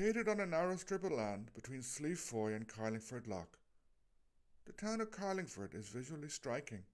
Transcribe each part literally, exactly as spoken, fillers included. Located on a narrow strip of land between Slieve Foy and Carlingford Lough, the town of Carlingford is visually striking.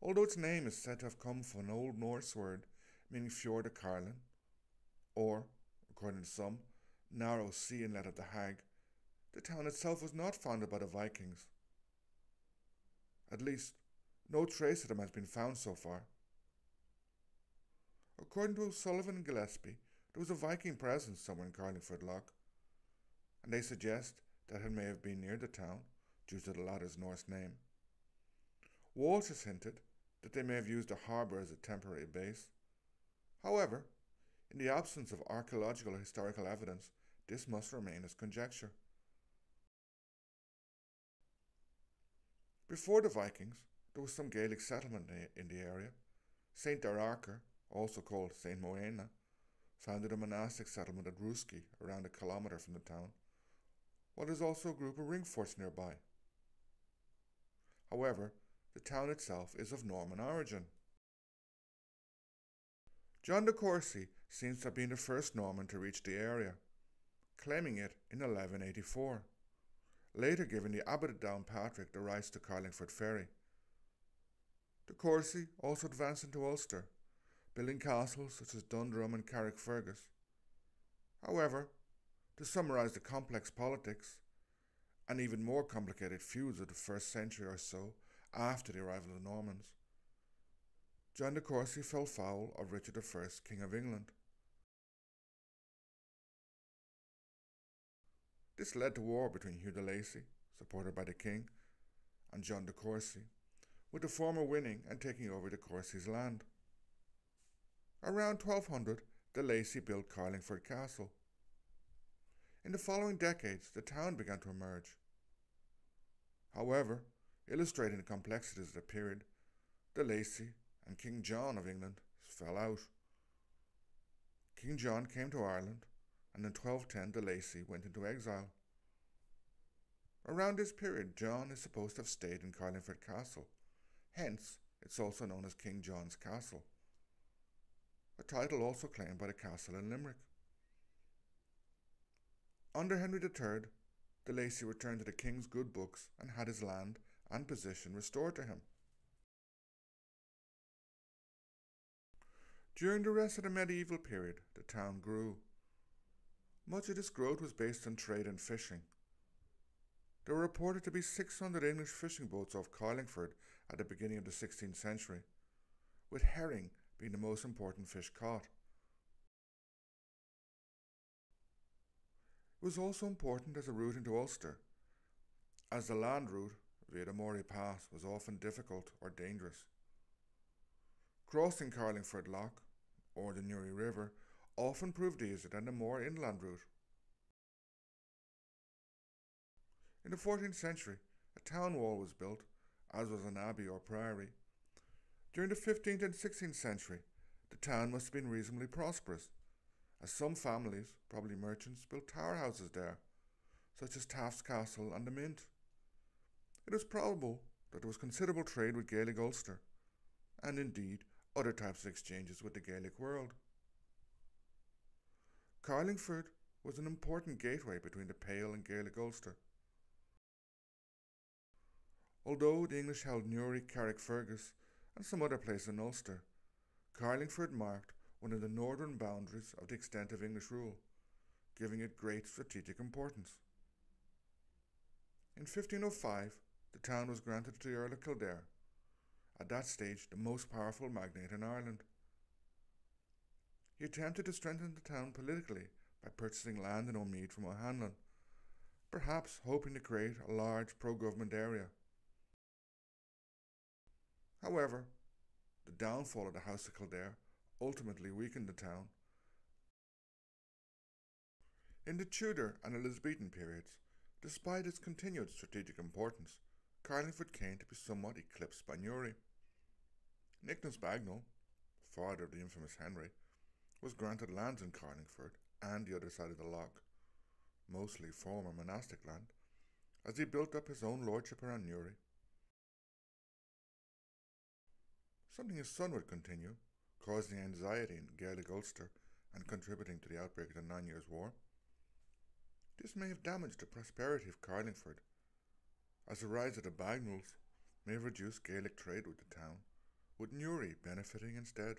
Although its name is said to have come from an Old Norse word meaning Fjord of Carlin, or, according to some, narrow sea inlet of the Hag, the town itself was not founded by the Vikings. At least, no trace of them has been found so far. According to O'Sullivan and Gillespie, there was a Viking presence somewhere in Carlingford Lough, and they suggest that it may have been near the town due to the latter's Norse name. Walsh has hinted that they may have used a harbour as a temporary base. However, in the absence of archaeological or historical evidence, this must remain as conjecture. Before the Vikings, there was some Gaelic settlement in the area. Saint Daracher, also called Saint Moena, founded a monastic settlement at Rooski, around a kilometre from the town, while there is also a group of ring forts nearby. However, the town itself is of Norman origin. John de Courcy seems to have been the first Norman to reach the area, claiming it in eleven eighty-four, later giving the abbot of Downpatrick the rights to Carlingford Ferry. De Courcy also advanced into Ulster, building castles such as Dundrum and Carrickfergus. However, to summarise the complex politics, and even more complicated feuds of the first century or so after the arrival of the Normans, John de Courcy fell foul of Richard the First, King of England. This led to war between Hugh de Lacy, supported by the King, and John de Courcy, with the former winning and taking over de Courcy's land. Around twelve hundred, de Lacy built Carlingford Castle. In the following decades, the town began to emerge. However, illustrating the complexities of the period, de Lacy and King John of England fell out. King John came to Ireland, and in twelve ten de Lacy went into exile. Around this period, John is supposed to have stayed in Carlingford Castle, hence it's also known as King John's Castle, a title also claimed by the castle in Limerick. Under Henry the Third, de Lacy returned to the king's good books and had his land and position restored to him. During the rest of the medieval period, the town grew. Much of this growth was based on trade and fishing. There were reported to be six hundred English fishing boats off Carlingford at the beginning of the sixteenth century, with herring being the most important fish caught. It was also important as a route into Ulster, as the land route via the Moyry Pass was often difficult or dangerous. Crossing Carlingford Lough, or the Newry River, often proved easier than the more inland route. In the fourteenth century, a town wall was built, as was an abbey or priory. During the fifteenth and sixteenth century, the town must have been reasonably prosperous, as some families, probably merchants, built tower houses there, such as Taaffe's Castle and the Mint. It is probable that there was considerable trade with Gaelic Ulster, and indeed other types of exchanges with the Gaelic world. Carlingford was an important gateway between the Pale and Gaelic Ulster. Although the English held Newry, Carrickfergus, and some other place in Ulster, Carlingford marked one of the northern boundaries of the extent of English rule, giving it great strategic importance. In fifteen oh five, the town was granted to the Earl of Kildare, at that stage the most powerful magnate in Ireland. He attempted to strengthen the town politically by purchasing land in Omid from O'Hanlon, perhaps hoping to create a large pro-government area. However, the downfall of the House of Kildare ultimately weakened the town. In the Tudor and Elizabethan periods, despite its continued strategic importance, Carlingford came to be somewhat eclipsed by Newry. Nicholas Bagnall, father of the infamous Henry, was granted lands in Carlingford and the other side of the loch, mostly former monastic land, as he built up his own lordship around Newry. Something his son would continue, causing anxiety in Gaelic Ulster and contributing to the outbreak of the Nine Years' War. This may have damaged the prosperity of Carlingford, as the rise of the Bagnalls may have reduced Gaelic trade with the town, with Newry benefiting instead.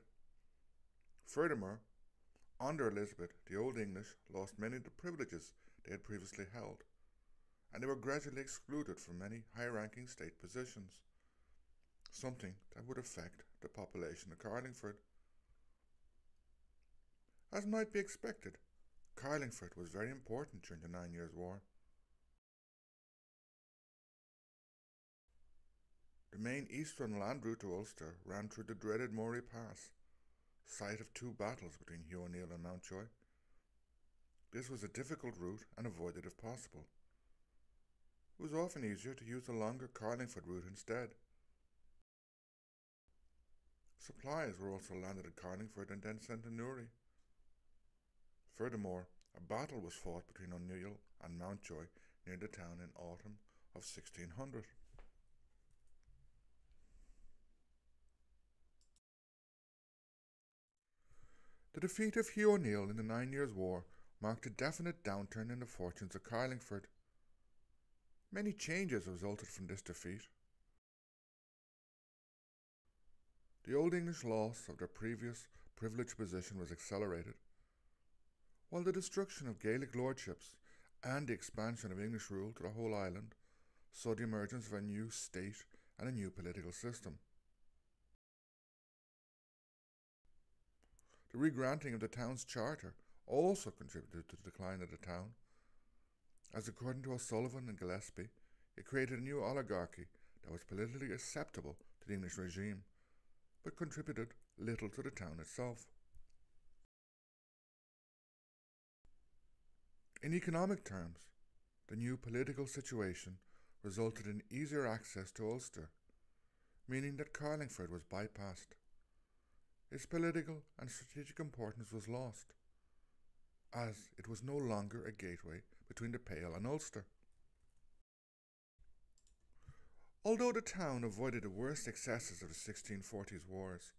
Furthermore, under Elizabeth, the Old English lost many of the privileges they had previously held, and they were gradually excluded from many high-ranking state positions, something that would affect the population of Carlingford. As might be expected, Carlingford was very important during the Nine Years' War. The main eastern land route to Ulster ran through the dreaded Moyry Pass, site of two battles between Hugh O'Neill and Mountjoy. This was a difficult route and avoided if possible. It was often easier to use the longer Carlingford route instead. Supplies were also landed at Carlingford and then sent to Newry. Furthermore, a battle was fought between O'Neill and Mountjoy near the town in autumn of sixteen hundred. The defeat of Hugh O'Neill in the Nine Years' War marked a definite downturn in the fortunes of Carlingford. Many changes resulted from this defeat. The Old English loss of their previous privileged position was accelerated, while the destruction of Gaelic lordships and the expansion of English rule to the whole island saw the emergence of a new state and a new political system. The regranting of the town's charter also contributed to the decline of the town, as according to O'Sullivan and Gillespie, it created a new oligarchy that was politically acceptable to the English regime, but contributed little to the town itself. In economic terms, the new political situation resulted in easier access to Ulster, meaning that Carlingford was bypassed. Its political and strategic importance was lost, as it was no longer a gateway between the Pale and Ulster. Although the town avoided the worst excesses of the sixteen forties wars,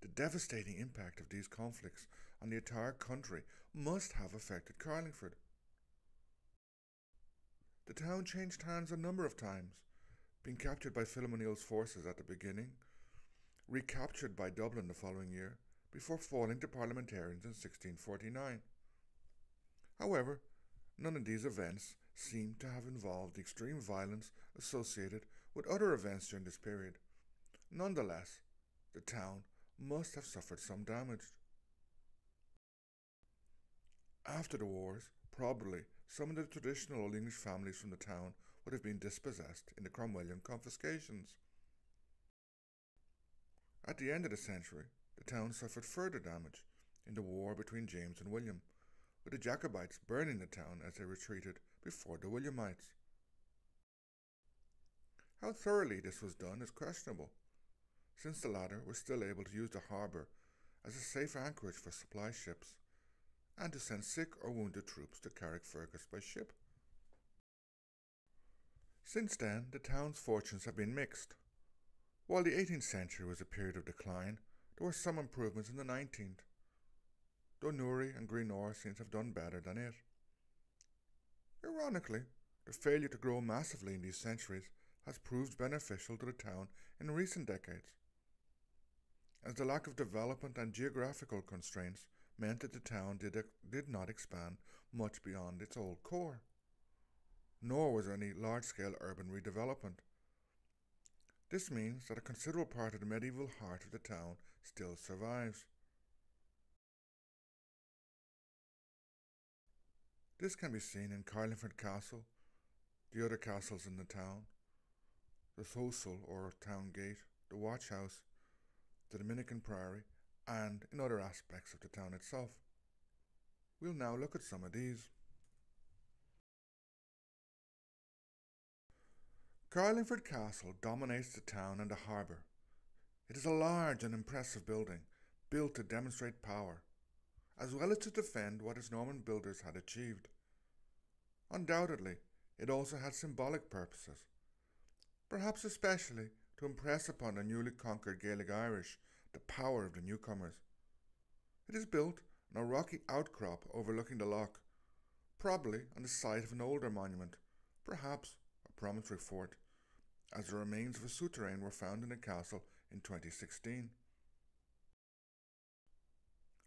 the devastating impact of these conflicts on the entire country must have affected Carlingford. The town changed hands a number of times, being captured by Philip O'Neill's forces at the beginning, recaptured by Dublin the following year, before falling to parliamentarians in sixteen forty-nine. However, none of these events seem to have involved the extreme violence associated with other events during this period. Nonetheless, the town must have suffered some damage. After the wars, probably some of the traditional Old English families from the town would have been dispossessed in the Cromwellian confiscations. At the end of the century, the town suffered further damage in the war between James and William, with the Jacobites burning the town as they retreated before the Williamites. How thoroughly this was done is questionable, since the latter were still able to use the harbour as a safe anchorage for supply ships, and to send sick or wounded troops to Carrickfergus by ship. Since then, the town's fortunes have been mixed. While the eighteenth century was a period of decline, there were some improvements in the nineteenth, though Newry and Greenock seem to have done better than it. Ironically, the failure to grow massively in these centuries has proved beneficial to the town in recent decades, as the lack of development and geographical constraints meant that the town did, did not expand much beyond its old core, nor was there any large-scale urban redevelopment. This means that a considerable part of the medieval heart of the town still survives. This can be seen in Carlingford Castle, the other castles in the town, the Tholsel or town gate, the watch house, the Dominican priory, and in other aspects of the town itself. We'll now look at some of these. Carlingford Castle dominates the town and the harbour. It is a large and impressive building, built to demonstrate power, as well as to defend what its Norman builders had achieved. Undoubtedly, it also had symbolic purposes, perhaps especially to impress upon the newly conquered Gaelic Irish the power of the newcomers. It is built and a rocky outcrop overlooking the loch, probably on the site of an older monument, perhaps a promontory fort, as the remains of a souterrain were found in the castle in twenty sixteen.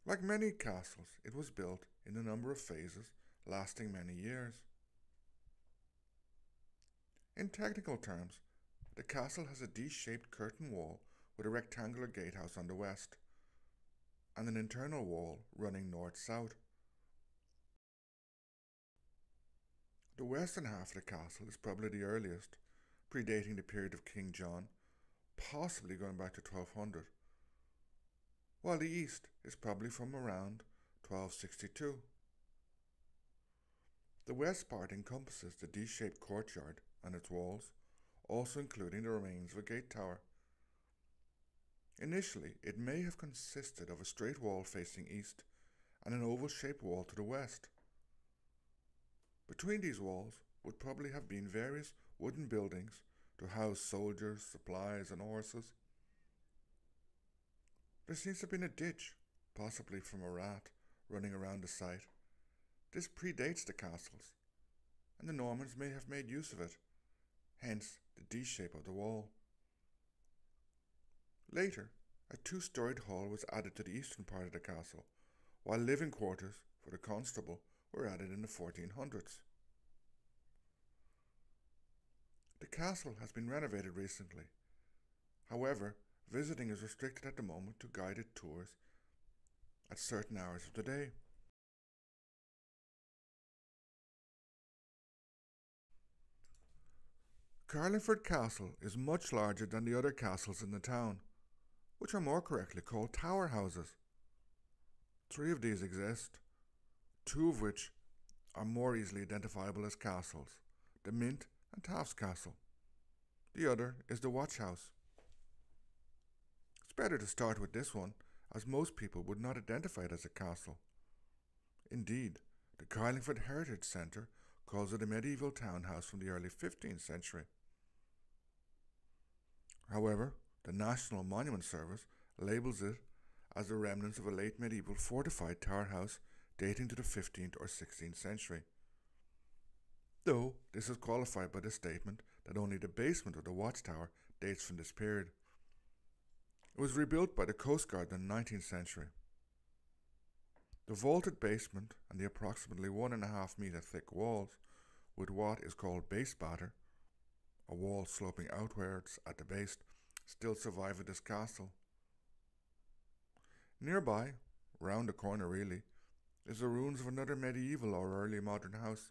Like many castles, it was built in a number of phases, lasting many years. In technical terms, the castle has a D-shaped curtain wall with a rectangular gatehouse on the west, and an internal wall running north-south. The western half of the castle is probably the earliest, predating the period of King John, possibly going back to twelve hundred, while the east is probably from around twelve sixty-two. The west part encompasses the D-shaped courtyard and its walls, also including the remains of a gate tower. Initially, it may have consisted of a straight wall facing east and an oval-shaped wall to the west. Between these walls would probably have been various wooden buildings to house soldiers, supplies, and horses. There seems to have been a ditch, possibly from a rat, running around the site. This predates the castles, and the Normans may have made use of it, hence the D-shape of the wall. Later, a two-storied hall was added to the eastern part of the castle, while living quarters for the constable were added in the fourteen hundreds. The castle has been renovated recently. However, visiting is restricted at the moment to guided tours at certain hours of the day. Carlingford Castle is much larger than the other castles in the town, which are more correctly called tower houses. Three of these exist, two of which are more easily identifiable as castles, the Mint and Taaffe's Castle. The other is the Watch House. It's better to start with this one, as most people would not identify it as a castle. Indeed, the Carlingford Heritage Centre calls it a medieval townhouse from the early fifteenth century. However, the National Monument Service labels it as the remnants of a late medieval fortified tower house dating to the fifteenth or sixteenth century. Though this is qualified by the statement that only the basement of the watchtower dates from this period. It was rebuilt by the Coast Guard in the nineteenth century. The vaulted basement and the approximately one and a half metre thick walls, with what is called base batter, a wall sloping outwards at the base, still survive at this castle. Nearby, round the corner really, is the ruins of another medieval or early modern house.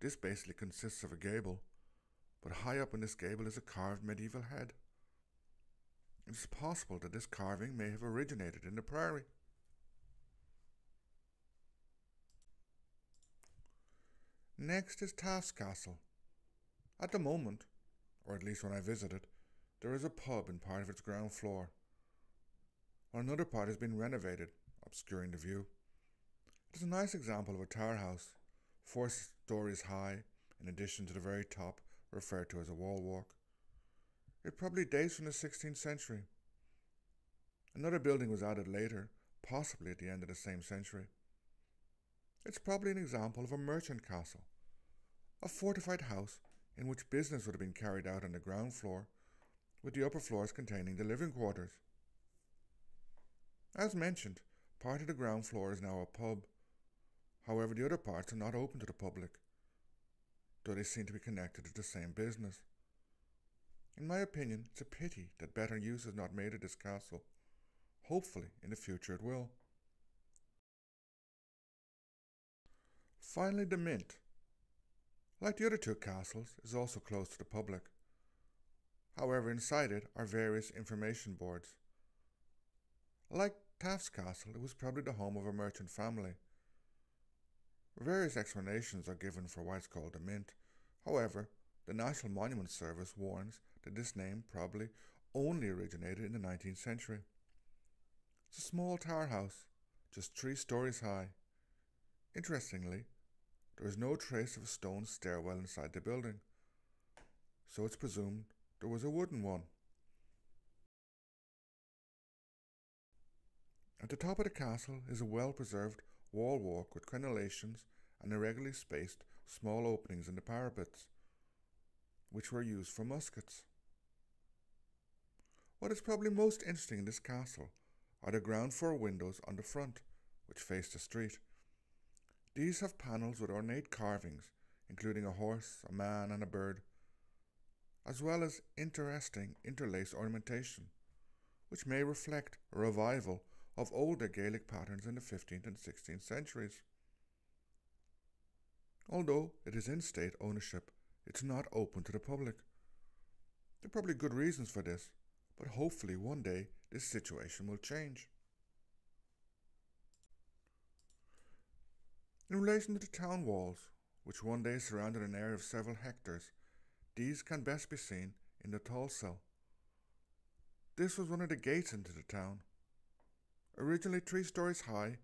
This basically consists of a gable, but high up in this gable is a carved medieval head. It is possible that this carving may have originated in the priory. Next is Taaffe's Castle. At the moment, or at least when I visited, there is a pub in part of its ground floor, while another part has been renovated, obscuring the view. It is a nice example of a tower house, four stories high, in addition to the very top, referred to as a wall walk. It probably dates from the sixteenth century. Another building was added later, possibly at the end of the same century. It's probably an example of a merchant castle, a fortified house in which business would have been carried out on the ground floor, with the upper floors containing the living quarters. As mentioned, part of the ground floor is now a pub. However, the other parts are not open to the public, though they seem to be connected to the same business. In my opinion, it's a pity that better use is not made of this castle. Hopefully, in the future it will. Finally, the Mint, like the other two castles, is also closed to the public. However, inside it are various information boards. Like Taaffe's Castle, it was probably the home of a merchant family. Various explanations are given for why it's called the Mint. However, the National Monument Service warns that this name probably only originated in the nineteenth century. It's a small tower house, just three stories high. Interestingly, there is no trace of a stone stairwell inside the building, so it's presumed there was a wooden one. At the top of the castle is a well-preserved wall walk with crenellations and irregularly spaced small openings in the parapets, which were used for muskets. What is probably most interesting in this castle are the ground floor windows on the front, which face the street. These have panels with ornate carvings, including a horse, a man and a bird, as well as interesting interlaced ornamentation, which may reflect a revival of older Gaelic patterns in the fifteenth and sixteenth centuries. Although it is in state ownership, it's not open to the public. There are probably good reasons for this, but hopefully one day this situation will change. In relation to the town walls, which one day surrounded an area of several hectares, these can best be seen in the Tholsel. This was one of the gates into the town. Originally three stories high,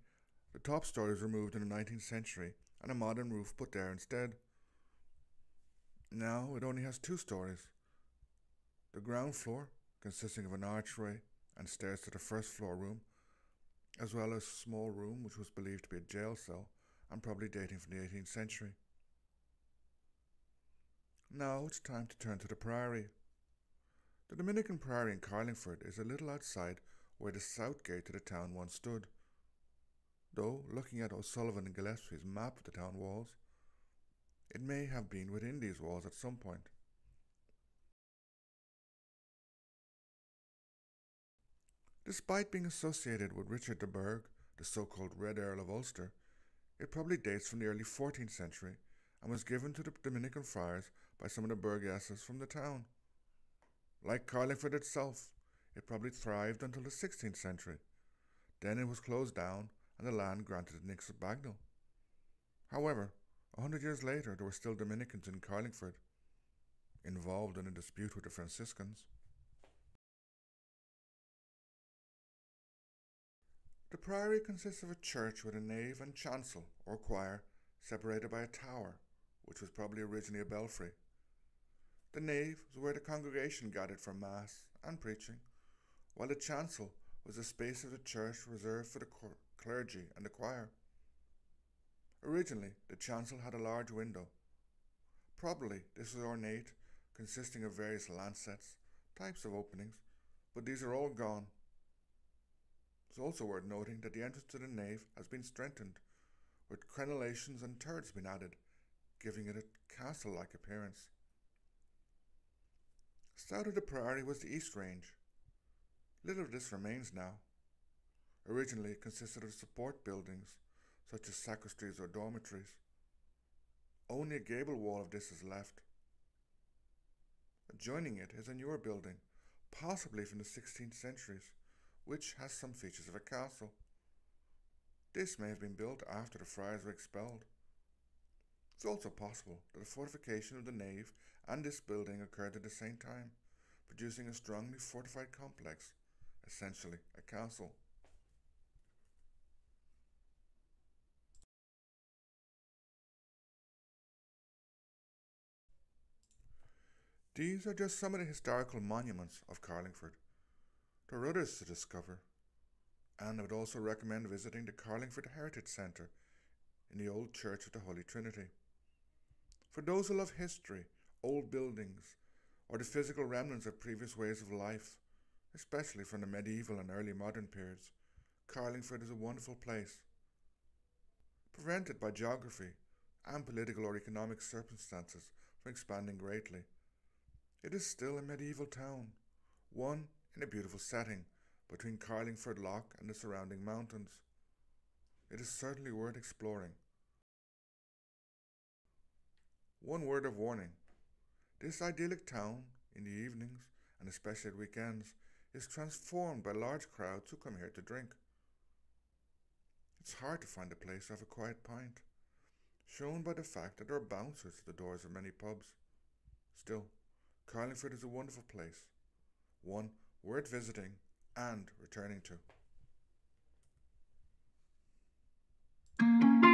the top story was removed in the nineteenth century and a modern roof put there instead. Now it only has two stories. The ground floor, consisting of an archway and stairs to the first floor room, as well as a small room which was believed to be a jail cell and probably dating from the eighteenth century. Now it's time to turn to the priory. The Dominican priory in Carlingford is a little outside where the south gate to the town once stood, though looking at O'Sullivan and Gillespie's map of the town walls, it may have been within these walls at some point. Despite being associated with Richard I, the so-called Red Earl of Ulster, it probably dates from the early fourteenth century and was given to the Dominican friars by some of the burgesses from the town. Like Carlingford itself, it probably thrived until the sixteenth century. Then it was closed down and the land granted to Nix of Bagnall. However, a hundred years later there were still Dominicans in Carlingford, involved in a dispute with the Franciscans. The priory consists of a church with a nave and chancel, or choir, separated by a tower, which was probably originally a belfry. The nave was where the congregation gathered for mass and preaching, while the chancel was the space of the church reserved for the clergy and the choir. Originally, the chancel had a large window. Probably this was ornate, consisting of various lancets, types of openings, but these are all gone. It's also worth noting that the entrance to the nave has been strengthened, with crenellations and turrets been added, giving it a castle-like appearance. South of the priory was the East Range. Little of this remains now. Originally it consisted of support buildings, such as sacristies or dormitories. Only a gable wall of this is left. Adjoining it is a newer building, possibly from the sixteenth centuries, which has some features of a castle. This may have been built after the friars were expelled. It's also possible that the fortification of the nave and this building occurred at the same time, producing a strongly fortified complex, essentially a castle. These are just some of the historical monuments of Carlingford. There are others to discover, and I would also recommend visiting the Carlingford Heritage Centre in the Old Church of the Holy Trinity. For those who love history, old buildings, or the physical remnants of previous ways of life, especially from the medieval and early modern periods, Carlingford is a wonderful place. Prevented by geography and political or economic circumstances from expanding greatly, it is still a medieval town, one in a beautiful setting between Carlingford Lough and the surrounding mountains. It is certainly worth exploring. One word of warning. This idyllic town, in the evenings and especially at weekends, is transformed by large crowds who come here to drink. It's hard to find a place to have a quiet pint, shown by the fact that there are bouncers at the doors of many pubs. Still, Carlingford is a wonderful place, one worth visiting and returning to.